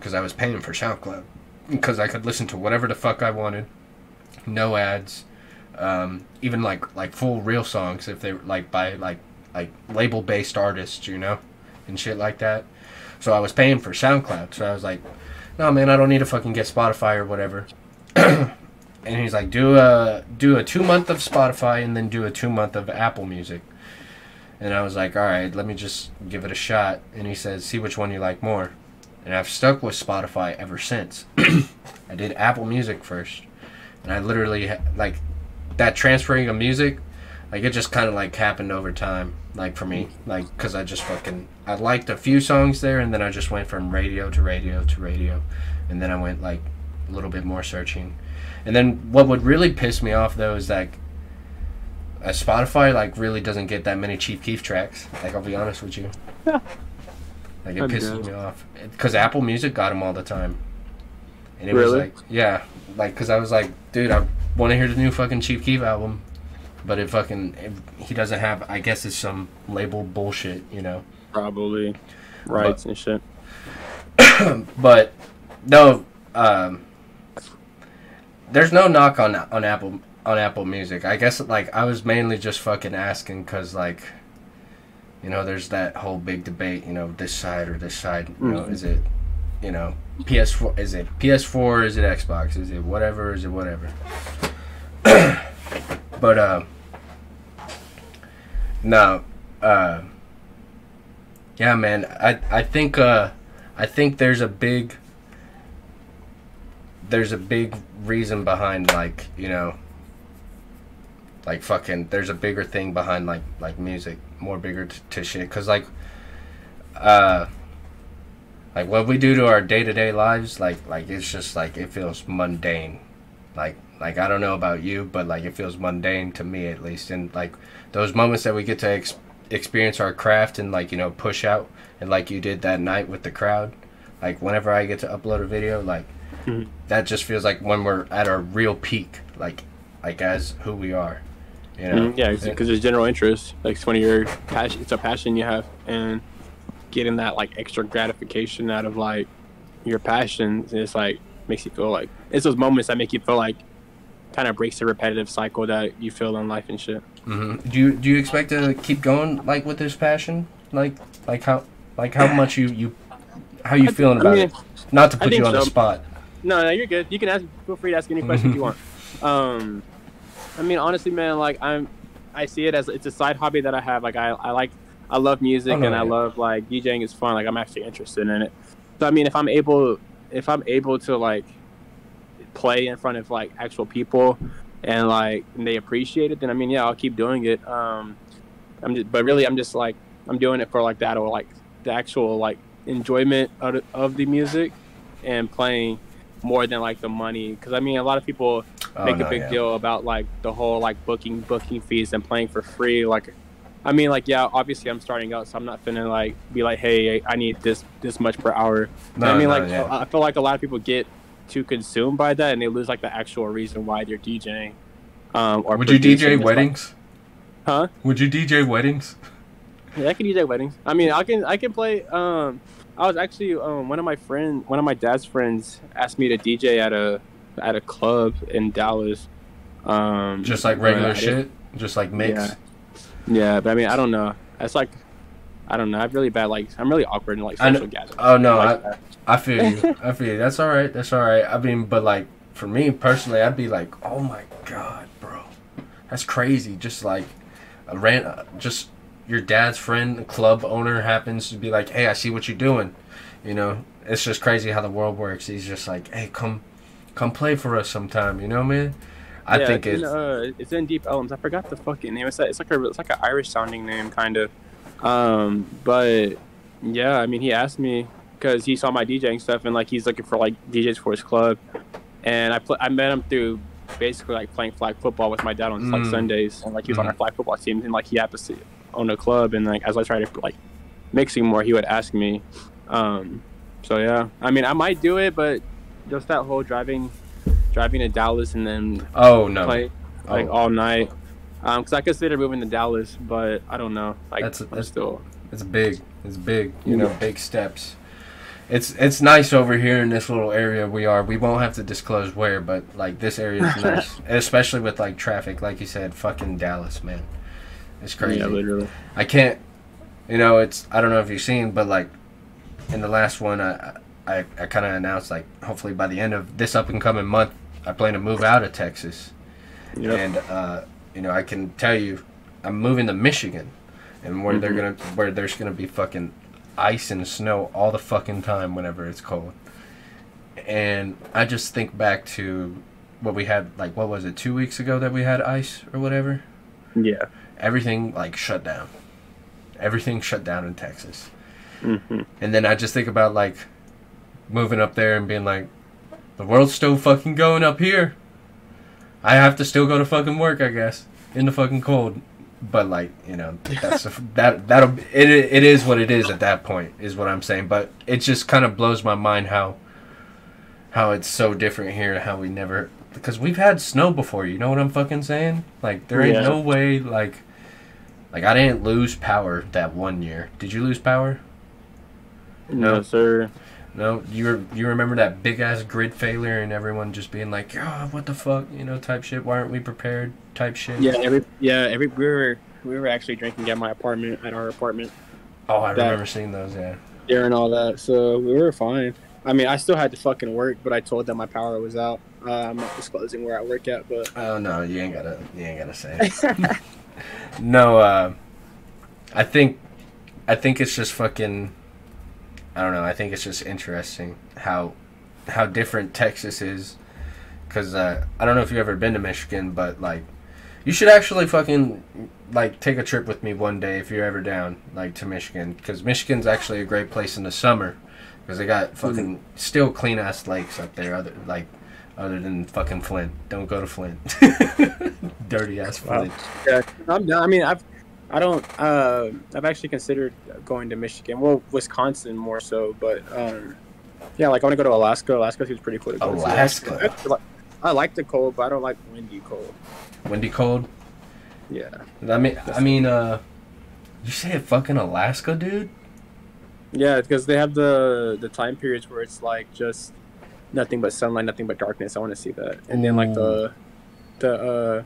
because I was paying for SoundCloud because I could listen to whatever the fuck I wanted, no ads. Um, even like like full real songs if they like by like like label based artists, you know, and shit like that. So I was paying for SoundCloud, so I was like, no man, I don't need to fucking get Spotify or whatever. And he's like, do a do a two month of Spotify and then do a two month of Apple Music. And I was like, all right, let me just give it a shot. And he says, see which one you like more. And I've stuck with Spotify ever since. I did Apple Music first, and I literally like. That transferring of music, like it just kind of like happened over time, like for me, like because I just fucking I liked a few songs there, and then I just went from radio to radio to radio, and then I went like a little bit more searching, and then what would really piss me off though is like, a Spotify like really doesn't get that many Chief Keef tracks. Like I'll be honest with you, like it I'm pisses good. me off because Apple Music got them all the time, and it really? was like yeah, like because I was like, dude, I. want to hear the new fucking Chief Keef album, but it fucking it, he doesn't have. I guess it's some label bullshit, you know. Probably rights and shit. But no, um, there's no knock on on Apple on Apple Music. I guess like I was mainly just fucking asking because like, you know, there's that whole big debate. You know, this side or this side. You mm-hmm. know, is it, you know. P S four is it P S four is it Xbox is it whatever is it whatever but uh no uh yeah man I I think uh I think there's a big there's a big reason behind like you know like fucking there's a bigger thing behind like like music more bigger t- to shit because like uh like what we do to our day-to-day lives, like like it's just like it feels mundane, like like I don't know about you, but like it feels mundane to me at least. And like those moments that we get to ex- experience our craft and like you know push out and like you did that night with the crowd, like whenever I get to upload a video, like mm-hmm. that just feels like when we're at our real peak, like like as who we are, You know? Yeah, because there's general interest. Like it's one of your passion. It's a passion you have, and getting that like extra gratification out of like your passion, it's like makes you feel like it's those moments that make you feel like kind of breaks the repetitive cycle that you feel in life and shit. Mm-hmm. Do you do you expect to keep going like with this passion? Like like how like how much you you how you I feeling th- about I mean, it? Not to put you on so. the spot. No, no, you're good. You can ask. Feel free to ask any questions you want. Um, I mean, honestly, man, like I'm, I see it as it's a side hobby that I have. Like I, I like, I love music oh, no, and yeah. I love like DJing is fun. Like I'm actually interested in it. So I mean, if I'm able, if I'm able to like play in front of like actual people and like and they appreciate it, then I mean, yeah, I'll keep doing it. Um, I'm just, but really, I'm just like I'm doing it for like that or like the actual like enjoyment of, of the music and playing. More than like the money, because I mean a lot of people oh, make no, a big yeah. deal about like the whole like booking booking fees and playing for free. Like I mean like yeah obviously I'm starting out, so I'm not finna like be like, hey, I need this this much per hour. no, I mean no, like yeah. I feel like a lot of people get too consumed by that and they lose like the actual reason why they're DJing. Um, or would you D J weddings? Like, huh? Would you D J weddings? Yeah, I can D J weddings. I mean I can I can play. Um, I was actually um, one of my friend, one of my dad's friends asked me to D J at a at a club in Dallas. Um, just like regular shit, just like mix. Yeah. yeah, but I mean, I don't know. It's like, I don't know. I'm really bad. Like, I'm really awkward in like social gatherings. Oh no, like, I, I feel you. I feel you. That's all right. That's all right. I mean, but like for me personally, I'd be like, oh my god, bro, that's crazy. Just like, a ran just. Your dad's friend, club owner, happens to be like, hey, I see what you're doing. You know, it's just crazy how the world works. He's just like, hey, come come play for us sometime. You know, man? I yeah, think it's... In, uh, it's in Deep Ellum. I forgot the fucking name. It's, it's like a, it's like an Irish-sounding name, kind of. Um, but, yeah, I mean, he asked me because he saw my DJing stuff, and, like, he's looking for, like, D Js for his club. And I pl- I met him through... basically like playing flag football with my dad on like mm. Sundays, and like he was mm. on our flag football team, and like he happened to own a club, and like as I tried to like mixing more, he would ask me. Um, so yeah, I mean I might do it, but just that whole driving, driving to Dallas and then oh no, play, like oh. all night, um, because I consider moving to Dallas, but I don't know. Like that's, a, that's still it's big, it's big, you yeah. know, big steps. It's it's nice over here in this little area we are. We won't have to disclose where, but like this area is nice, especially with like traffic. Like you said, fucking Dallas, man, it's crazy. Yeah, literally. I can't, you know. It's I don't know if you've seen, but like in the last one, I I, I kind of announced like hopefully by the end of this up and coming month, I plan to move out of Texas, yep. and uh, you know I can tell you, I'm moving to Michigan, and where mm-hmm. they're gonna where there's gonna be fucking. Ice and snow all the fucking time whenever it's cold. And I just think back to what we had, like, what was it, two weeks ago that we had ice or whatever? Yeah. Everything, like, shut down. Everything shut down in Texas. Mm-hmm. And then I just think about, like, moving up there and being like, the world's still fucking going up here. I have to still go to fucking work, I guess, in the fucking cold. But like you know, that's a, that that'll it it is what it is at that point is what I'm saying. But it just kind of blows my mind how how it's so different here. How we never because we've had snow before. You know what I'm fucking saying? Like there ain't yeah. no way. Like like I didn't lose power that one year. Did you lose power? No, no sir. No, you were, you remember that big ass grid failure and everyone just being like, "Oh, what the fuck," you know, type shit. Why aren't we prepared? Type shit. Yeah, every yeah every we were we were actually drinking at my apartment at our apartment. Oh, I that, remember seeing those. Yeah. Yeah, and all that. So we were fine. I mean, I still had to fucking work, but I told them my power was out. Uh, I'm not disclosing where I work at, but. Oh no, you ain't gotta you ain't gotta say. no, uh, I think, I think it's just fucking. I don't know. I think it's just interesting how how different Texas is. Because uh, I don't know if you've ever been to Michigan, but, like, you should actually fucking, like, take a trip with me one day if you're ever down, like, to Michigan. Because Michigan's actually a great place in the summer. Because they got fucking mm-hmm. still clean-ass lakes up there, other like, other than fucking Flint. Don't go to Flint. Dirty-ass Flint. Yeah, I'm done. I mean, I've... I don't. Uh, I've actually considered going to Michigan. Well, Wisconsin more so, but um, yeah, like I want to go to Alaska. Alaska seems pretty cool to go Alaska. to. Alaska. I like the cold, but I don't like windy cold. Windy cold. Yeah. I mean, I mean, uh, you said fucking Alaska, dude? Yeah, because they have the the time periods where it's like just nothing but sunlight, nothing but darkness. I want to see that. And then like the the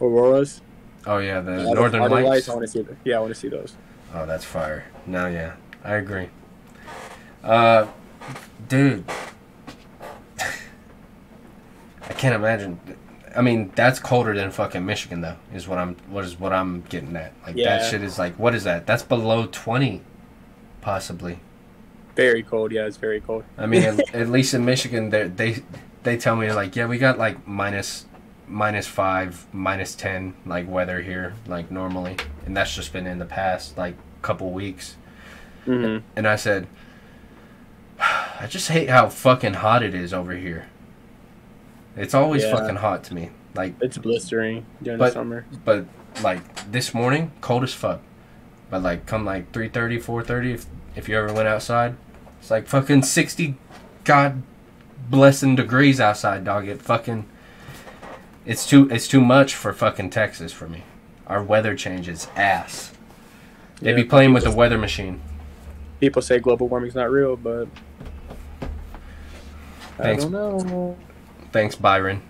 uh, auroras. Oh yeah, the uh, northern the lights. lights. I want to see that. Yeah, I want to see those. Oh, that's fire. No, yeah, I agree. Uh, dude, I can't imagine. I mean, that's colder than fucking Michigan, though. Is what I'm what is what I'm getting at. Like yeah. that shit is like, what is that? That's below twenty, possibly. Very cold. Yeah, it's very cold. I mean, at, at least in Michigan, they they they tell me like, yeah, we got like minus minus five, minus ten, like weather here, like normally, and that's just been in the past like couple weeks. Mm-hmm. and, and I said, I just hate how fucking hot it is over here. It's always yeah. fucking hot to me. Like it's blistering during but, the summer. But like this morning, cold as fuck. But like come like three thirty, four thirty, if if you ever went outside, it's like fucking sixty, god blessing degrees outside, dog. It fucking, it's too it's too much for fucking Texas for me. Our weather change is ass. They yeah, be playing with the weather machine. People say global warming's not real, but Thanks. I don't know. Thanks, Byron.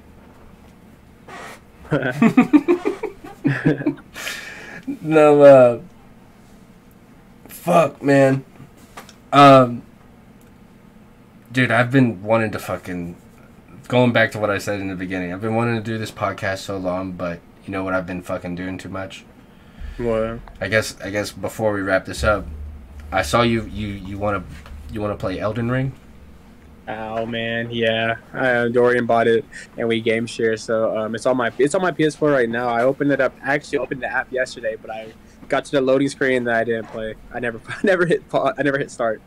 No, uh, fuck, man. Um, dude, I've been wanting to fucking, going back to what I said in the beginning, I've been wanting to do this podcast so long, but you know what I've been fucking doing too much? What? I guess, I guess before we wrap this up, I saw you, you, you want to, you want to play Elden Ring? Oh man, yeah. Uh, Dorian bought it, and we game share. So um, it's on my it's on my P S four right now. I opened it up. I actually opened the app yesterday, but I got to the loading screen that I didn't play. I never I never hit I never hit start.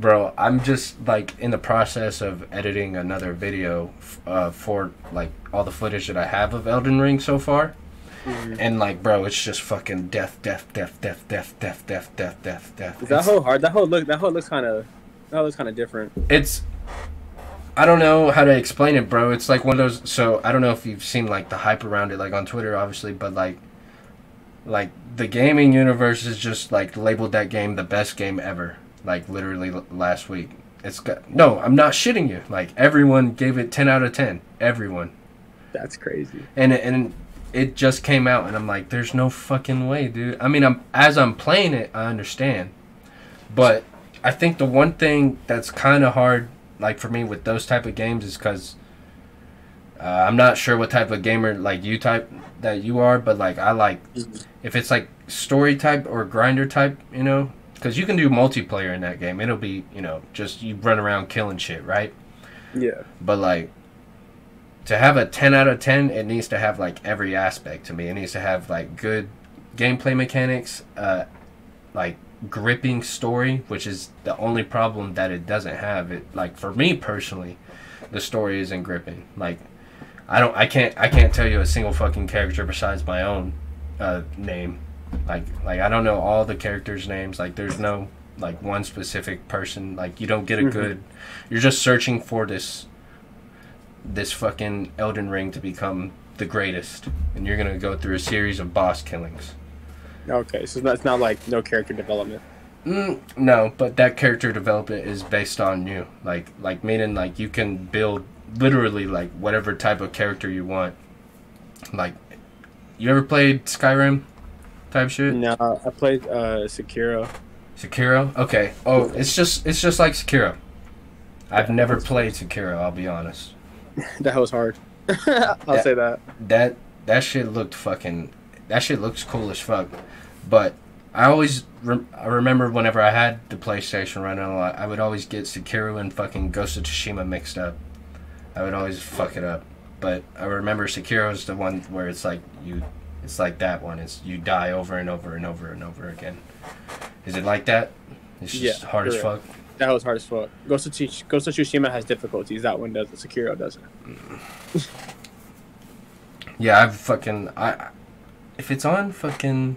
Bro, I'm just like in the process of editing another video uh, for like all the footage that I have of Elden Ring so far, mm-hmm. and like, bro, it's just fucking death, death, death, death, death, death, death, death, death, death. Is that whole hard? That whole look. That whole looks kind of. That looks kind of different. It's. I don't know how to explain it, bro. It's like one of those. So I don't know if you've seen like the hype around it, like on Twitter, obviously, but like, like the gaming universe is just like labeled that game the best game ever. Like literally l last week, it's got no. I'm not shitting you. Like everyone gave it ten out of ten. Everyone. That's crazy. And and it just came out, and I'm like, there's no fucking way, dude. I mean, I'm as I'm playing it, I understand, but I think the one thing that's kind of hard. Like for me with those type of games is because uh, I'm not sure what type of gamer like you type that you are, but like I like if it's like story type or grinder type, you know, because you can do multiplayer in that game. It'll be, you know, just you run around killing shit, right? Yeah. But like to have a ten out of ten, it needs to have like every aspect to me. It needs to have like good gameplay mechanics, uh, like gripping story, which is the only problem that it doesn't have. It like for me personally, the story isn't gripping. Like I don't I can't I can't tell you a single fucking character besides my own uh name. Like like I don't know all the characters' names. Like there's no like one specific person. Like you don't get a good you're just searching for this this fucking Elden Ring to become the greatest, and you're gonna go through a series of boss killings. Okay, so that's not like no character development. Mm, no, but that character development is based on you. Like, like meaning like you can build literally like whatever type of character you want. Like, you ever played Skyrim type shit? No, I played uh, Sekiro. Sekiro? Okay. Oh, it's just it's just like Sekiro. I've never played Sekiro, I'll be honest. That was hard. I'll that, say that. That that shit looked fucking... That shit looks cool as fuck, but I always re I remember whenever I had the PlayStation running a lot, I would always get Sekiro and fucking Ghost of Tsushima mixed up. I would always fuck it up, but I remember Sekiro's the one where it's like you, it's like that one. It's you die over and over and over and over again. Is it like that? It's just yeah, hard as fuck. That was hard as fuck. Ghost of Tsushima, Ghost of Tsushima has difficulties. That one doesn't. Sekiro doesn't. Yeah, I've fucking I. I If it's on fucking,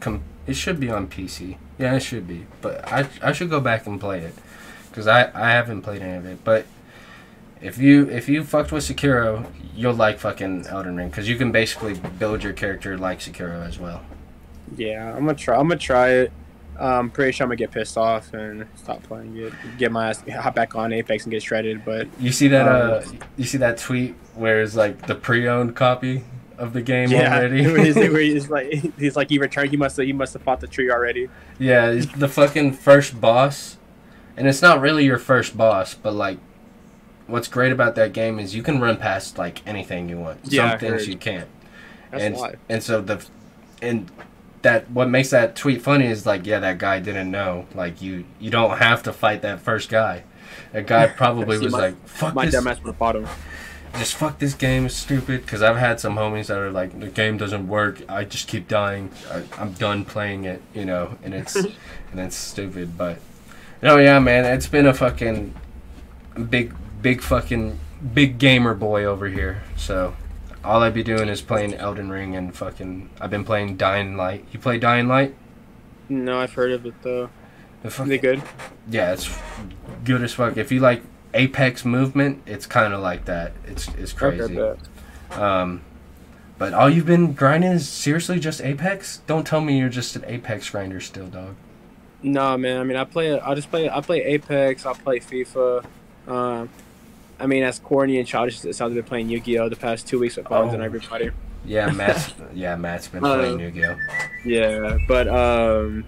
com it should be on P C. Yeah, it should be. But I I should go back and play it, cause I I haven't played any of it. But If you if you fucked with Sekiro, you'll like fucking Elden Ring because you can basically build your character like Sekiro as well. Yeah, I'm gonna try. I'm gonna try it. I'm pretty sure I'm gonna get pissed off and stop playing it. Get my ass, hop back on Apex and get shredded. But you see that um, uh, you see that tweet where it's like the pre-owned copy of the game yeah, already. he's, he's like he's like he returned. He must have he must have fought the tree already. Yeah, it's the fucking first boss, and it's not really your first boss, but like. What's great about that game is you can run past like anything you want. Yeah, some things you can't. That's and, a lot. And so the and that what makes that tweet funny is like, yeah, that guy didn't know. Like you you don't have to fight that first guy. That guy probably was my, like, fuck my this. My dumbass would have fought him. Just fuck this game is stupid because I've had some homies that are like, the game doesn't work. I just keep dying. I, I'm done playing it, you know, and it's and it's stupid. But no, yeah, man, it's been a fucking big. Big fucking big gamer boy over here. So all I'd be doing is playing Elden Ring and fucking. I've been playing Dying Light. You play Dying Light? No, I've heard of it though. Is it good? Yeah, it's good as fuck. If you like Apex movement, it's kind of like that. It's it's crazy. Um, but all you've been grinding is seriously just Apex? Don't tell me you're just an Apex grinder still, dog. Nah, man. I mean, I play. I just play. I play Apex. I play FIFA. Um. I mean, as corny and childish as it sounds, I've been playing Yu Gi Oh the past two weeks with Bones oh. and everybody. Yeah, Matt's yeah Matt's been uh, playing Yu Gi Oh. Yeah, but um,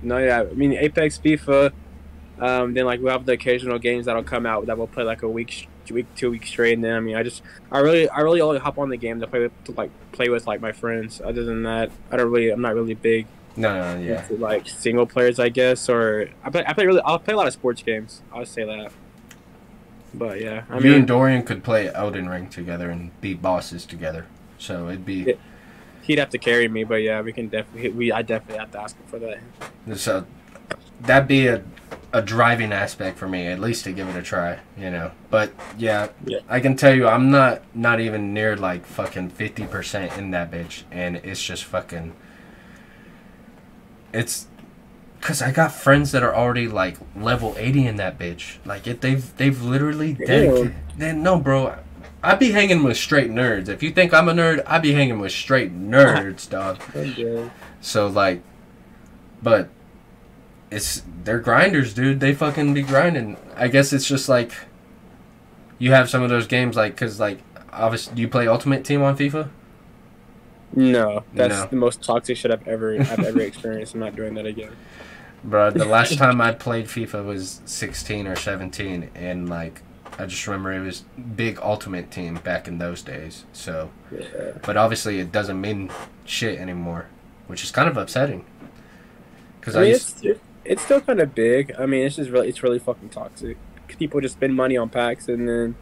no, yeah, I mean Apex, FIFA, um, then like we have the occasional games that'll come out that we'll play like a week, week two weeks straight, and then I mean I just I really I really only hop on the game to play with, to like play with like my friends. Other than that, I don't really I'm not really big. No, no, yeah. Into, like single players, I guess, or I play I play really I'll play a lot of sports games. I'll say that. But yeah, I mean, you and Dorian could play Elden Ring together and beat bosses together. So it'd be it, he'd have to carry me, but yeah, we can definitely we I definitely have to ask him for that. So that'd be a a driving aspect for me, at least to give it a try, you know. But yeah, yeah. I can tell you, I'm not not even near like fucking fifty percent in that bitch, and it's just fucking it's. Cause I got friends that are already like level eighty in that bitch. Like if they've they've literally dedicated. Then no, bro, I be hanging with straight nerds. If you think I'm a nerd, I be hanging with straight nerds, dog. Okay. So like, but it's they're grinders, dude. They fucking be grinding. I guess it's just like you have some of those games, like cause like obviously do you play Ultimate Team on FIFA? No, that's no. the most toxic shit I've ever I've ever experienced. I'm not doing that again. Bro, the last time I played FIFA was sixteen or seventeen, and like I just remember it was big Ultimate Team back in those days. So, yeah. But obviously it doesn't mean shit anymore, which is kind of upsetting. Because I, mean, I used it's, it's still kind of big. I mean, it's just really it's really fucking toxic. People just spend money on packs and then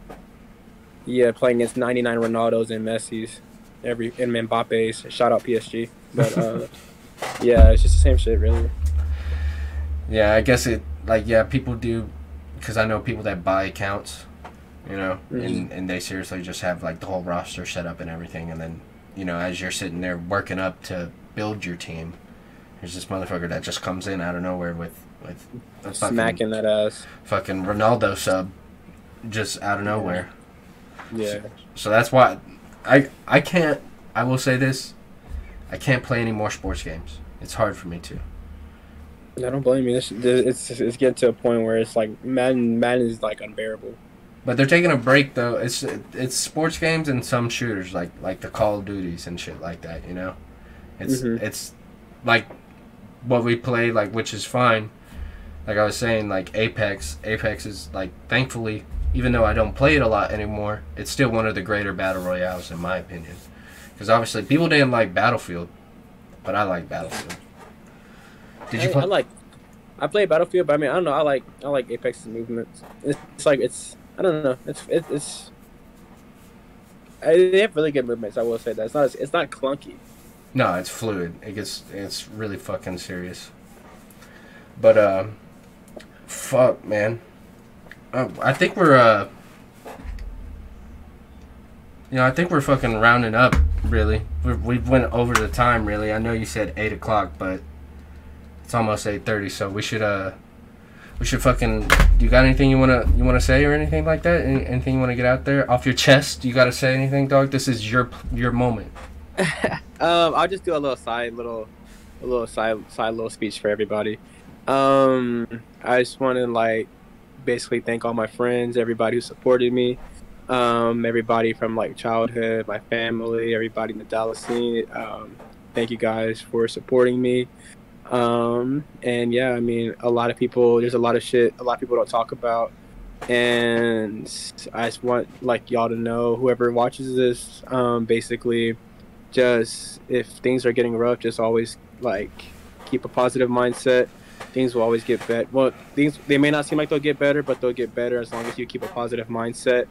yeah, playing against ninety-nine Ronaldos and Messis, every and Mbappe's. Shout out P S G, but uh, yeah, it's just the same shit really. Yeah, I guess it, like, yeah, people do, because I know people that buy accounts, you know, mm-hmm. and, and they seriously just have, like, the whole roster set up and everything, and then, you know, as you're sitting there working up to build your team, there's this motherfucker that just comes in out of nowhere with, with a fucking... smacking that ass. Fucking Ronaldo sub, just out of nowhere. Yeah. So, so that's why, I, I can't, I will say this, I can't play any more sports games. It's hard for me to. I don't blame you. This, this, it's it's getting to a point where it's like Madden Madden is like unbearable. But they're taking a break though. It's it's sports games and some shooters like like the Call of Duties and shit like that. You know, it's mm-hmm. it's like what we play like, which is fine. Like I was saying, like Apex. Apex is like thankfully, even though I don't play it a lot anymore, it's still one of the greater battle royales in my opinion. Because obviously people didn't like Battlefield, but I like Battlefield. Did you play? I, I like, I play Battlefield, but I mean, I don't know. I like, I like Apex's movements. It's, it's like, it's, I don't know. It's, it, it's, I, they have really good movements. I will say that it's not, it's not clunky. No, it's fluid. It gets, it's really fucking serious. But uh, fuck, man. Uh, I think we're, uh, you know, I think we're fucking rounding up. Really, we we went over the time. Really, I know you said eight o'clock, but. It's almost eight thirty, so we should uh we should fucking. Do you got anything you wanna you wanna say or anything like that? Any, anything you wanna get out there off your chest? You gotta say anything, dog. This is your your moment. um, I'll just do a little side little, a little side side little speech for everybody. Um, I just wanna like basically thank all my friends, everybody who supported me, um, everybody from like childhood, my family, everybody in the Dallas scene. Um, thank you guys for supporting me. Um, and yeah, I mean, a lot of people, there's a lot of shit a lot of people don't talk about, and I just want like y'all to know, whoever watches this, um, basically just if things are getting rough, just always like keep a positive mindset. Things will always get better. Well, things, they may not seem like they'll get better, but they'll get better as long as you keep a positive mindset.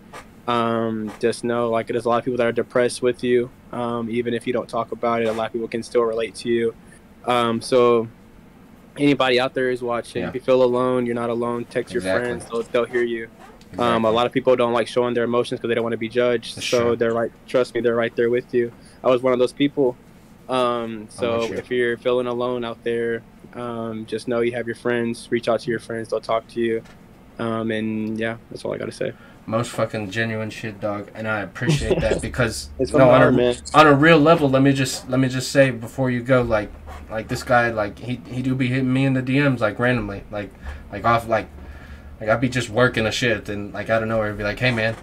Um, just know like there's a lot of people that are depressed with you. Um, even if you don't talk about it, a lot of people can still relate to you. Um, so anybody out there is watching, yeah. If you feel alone, you're not alone. Text exactly. your friends, they'll, they'll hear you. Exactly. Um, a lot of people don't like showing their emotions because they don't want to be judged. For so sure. They're right. Trust me, they're right there with you. I was one of those people. Um, so sure. If you're feeling alone out there, um, just know you have your friends, reach out to your friends. They'll talk to you. Um, and yeah, that's all I got to say. Most fucking genuine shit, dog, and I appreciate that because it's no, on, hard, a, on a real level, let me just let me just say before you go, like, like this guy, like he he do be hitting me in the D Ms like randomly, like like off like like I'd be just working a shit and like out of nowhere I'd be like, hey man,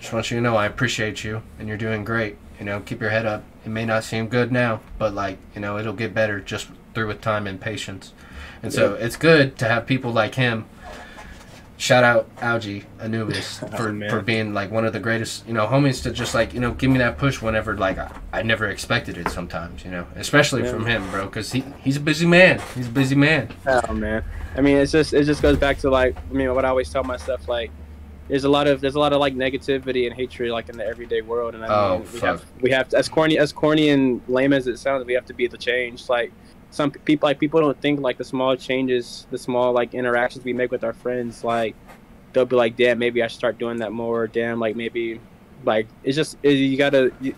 just want you to know I appreciate you and you're doing great. You know, keep your head up. It may not seem good now, but like you know, it'll get better just through with time and patience. And yeah. So it's good to have people like him. Shout out Algie, Anubis, for, oh, for being, like, one of the greatest, you know, homies to just, like, you know, give me that push whenever, like, I, I never expected it sometimes, you know, especially yeah. from him, bro, because he, he's a busy man. He's a busy man. Oh, man. I mean, it's just, it just goes back to, like, I mean, what I always tell myself, like, there's a lot of, there's a lot of, like, negativity and hatred, like, in the everyday world, and I mean, oh, we fuck. have, we have to, as corny, as corny and lame as it sounds, we have to be the change, like, some people like people don't think like the small changes, the small like interactions we make with our friends, like they'll be like, damn, maybe I should start doing that more. Damn, like maybe, like it's just it, you gotta. You,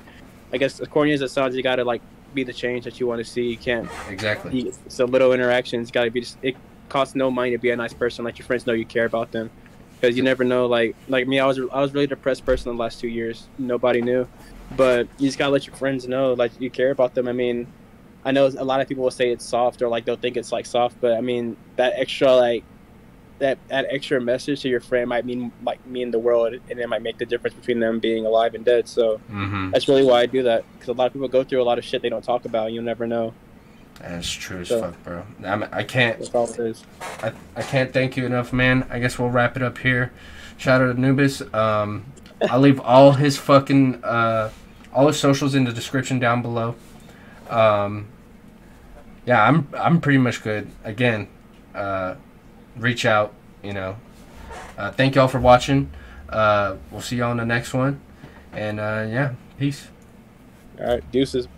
I guess as corny as it sounds, you gotta like be the change that you want to see. You can't exactly. You, it's a little interactions. Gotta be. Just, it costs no money to be a nice person. Let your friends know you care about them, because you never know. Like like me, I was I was really depressed person the last two years. Nobody knew, but you just gotta let your friends know like you care about them. I mean. I know a lot of people will say it's soft or like they'll think it's like soft, but I mean that extra like that that extra message to your friend might mean might mean the world, and it might make the difference between them being alive and dead. So mm-hmm. that's really why I do that, because a lot of people go through a lot of shit they don't talk about. And you'll never know. That's true so, as fuck, bro. I'm, I can't. That's all it is. I I can't thank you enough, man. I guess we'll wrap it up here. Shout out to Anubis. Um, I'll leave all his fucking uh, all his socials in the description down below. Um. Yeah, I'm I'm pretty much good. Again, uh, reach out, you know. Uh, thank y'all for watching. Uh, we'll see y'all in the next one. And, uh, yeah, peace. All right, deuces.